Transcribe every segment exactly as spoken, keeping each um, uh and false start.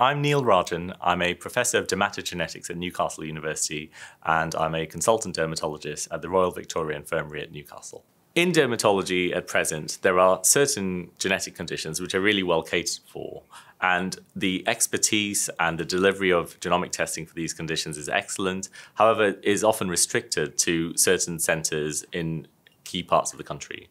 I'm Neil Rajan. I'm a Professor of Dermatogenetics at Newcastle University, and I'm a Consultant Dermatologist at the Royal Victoria Infirmary at Newcastle. In dermatology at present, there are certain genetic conditions which are really well catered for, and the expertise and the delivery of genomic testing for these conditions is excellent. However, it is often restricted to certain centres in key parts of the country.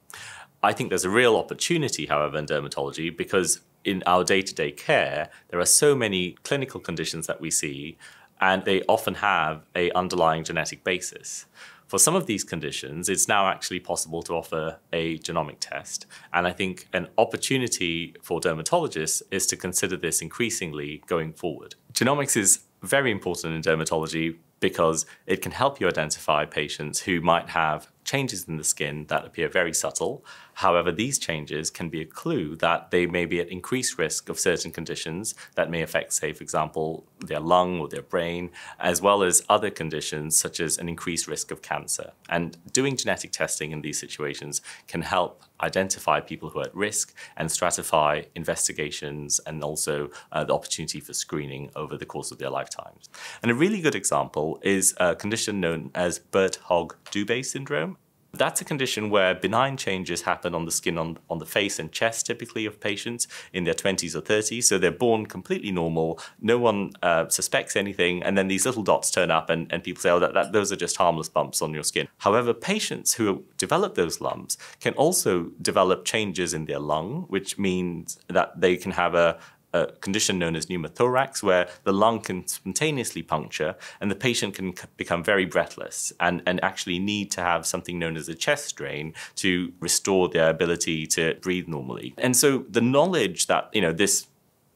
I think there's a real opportunity, however, in dermatology, because in our day-to-day care, there are so many clinical conditions that we see, and they often have an underlying genetic basis. For some of these conditions, it's now actually possible to offer a genomic test. And I think an opportunity for dermatologists is to consider this increasingly going forward. Genomics is very important in dermatology because it can help you identify patients who might have changes in the skin that appear very subtle. However, these changes can be a clue that they may be at increased risk of certain conditions that may affect, say, for example, their lung or their brain, as well as other conditions such as an increased risk of cancer. And doing genetic testing in these situations can help identify people who are at risk and stratify investigations and also uh, the opportunity for screening over the course of their lifetimes. And a really good example is a condition known as Birt-Hogg-Dubé syndrome. That's a condition where benign changes happen on the skin, on, on the face and chest, typically, of patients in their twenties or thirties. So they're born completely normal. No one uh, suspects anything. And then these little dots turn up and, and people say, oh, that, that, those are just harmless bumps on your skin. However, patients who develop those lumps can also develop changes in their lung, which means that they can have a a condition known as pneumothorax, where the lung can spontaneously puncture and the patient can become very breathless and, and actually need to have something known as a chest drain to restore their ability to breathe normally. And so the knowledge that, you know, this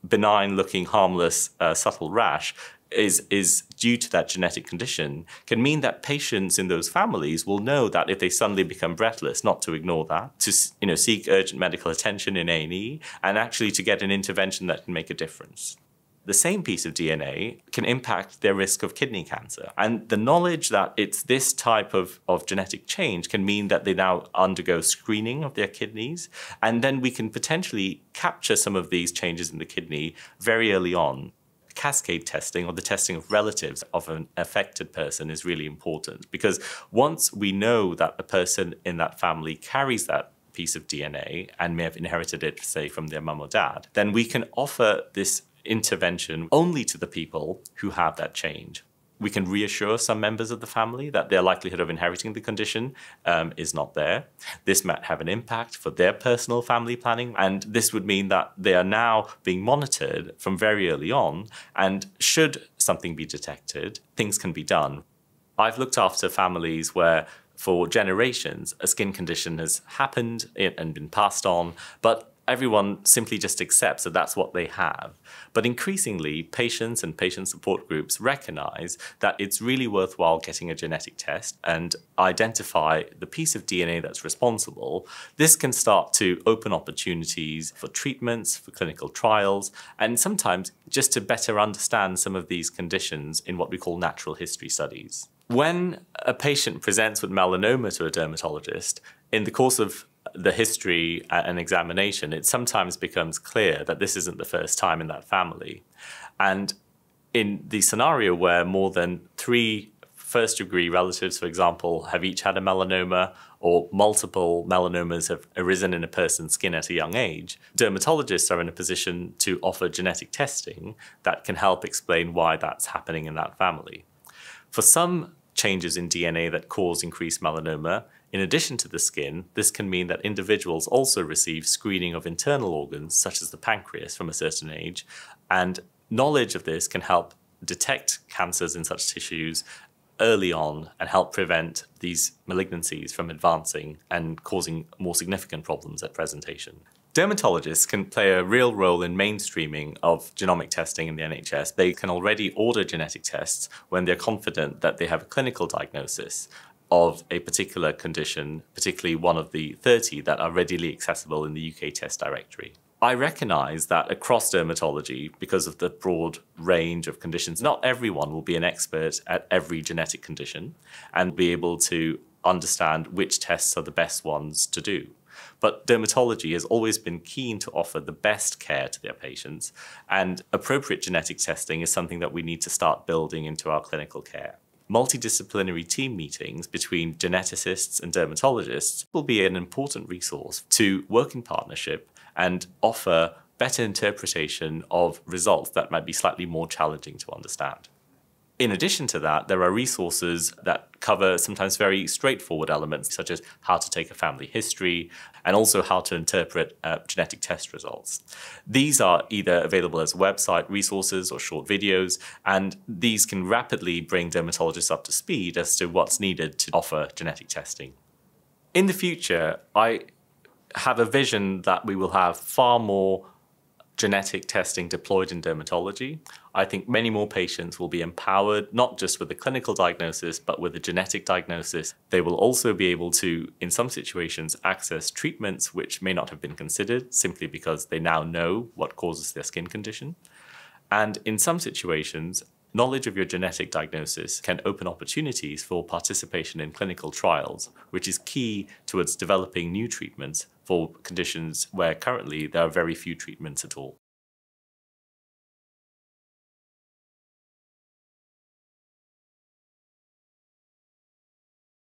benign-looking, harmless, uh, subtle rash is, is due to that genetic condition can mean that patients in those families will know that if they suddenly become breathless, not to ignore that, to you know, seek urgent medical attention in A and E, and actually to get an intervention that can make a difference. The same piece of D N A can impact their risk of kidney cancer. And the knowledge that it's this type of, of genetic change can mean that they now undergo screening of their kidneys. And then we can potentially capture some of these changes in the kidney very early on. Cascade testing, or the testing of relatives of an affected person, is really important, because once we know that a person in that family carries that piece of D N A and may have inherited it, say, from their mum or dad, then we can offer this intervention only to the people who have that change. We can reassure some members of the family that their likelihood of inheriting the condition um, is not there. This might have an impact for their personal family planning, and this would mean that they are now being monitored from very early on, and should something be detected, things can be done. I've looked after families where for generations a skin condition has happened and been passed on, but everyone simply just accepts that that's what they have. But increasingly, patients and patient support groups recognize that it's really worthwhile getting a genetic test and identify the piece of D N A that's responsible. This can start to open opportunities for treatments, for clinical trials, and sometimes just to better understand some of these conditions in what we call natural history studies. When a patient presents with melanoma to a dermatologist, in the course of the history and examination, it sometimes becomes clear that this isn't the first time in that family. And in the scenario where more than three first degree relatives, for example, have each had a melanoma, or multiple melanomas have arisen in a person's skin at a young age, dermatologists are in a position to offer genetic testing that can help explain why that's happening in that family. For some changes in D N A that cause increased melanoma, in addition to the skin, this can mean that individuals also receive screening of internal organs, such as the pancreas, from a certain age, and knowledge of this can help detect cancers in such tissues early on and help prevent these malignancies from advancing and causing more significant problems at presentation. Dermatologists can play a real role in mainstreaming of genomic testing in the N H S. They can already order genetic tests when they're confident that they have a clinical diagnosis of a particular condition, particularly one of the thirty that are readily accessible in the U K test directory. I recognise that across dermatology, because of the broad range of conditions, not everyone will be an expert at every genetic condition and be able to understand which tests are the best ones to do. But dermatology has always been keen to offer the best care to their patients, and appropriate genetic testing is something that we need to start building into our clinical care. Multidisciplinary team meetings between geneticists and dermatologists will be an important resource to work in partnership and offer better interpretation of results that might be slightly more challenging to understand. In addition to that, there are resources that cover sometimes very straightforward elements, such as how to take a family history and also how to interpret uh, genetic test results. These are either available as website resources or short videos, and these can rapidly bring dermatologists up to speed as to what's needed to offer genetic testing. In the future, I have a vision that we will have far more genetic testing deployed in dermatology. I think many more patients will be empowered, not just with a clinical diagnosis, but with a genetic diagnosis. They will also be able to, in some situations, access treatments which may not have been considered simply because they now know what causes their skin condition. And in some situations, knowledge of your genetic diagnosis can open opportunities for participation in clinical trials, which is key towards developing new treatments for conditions where currently there are very few treatments at all.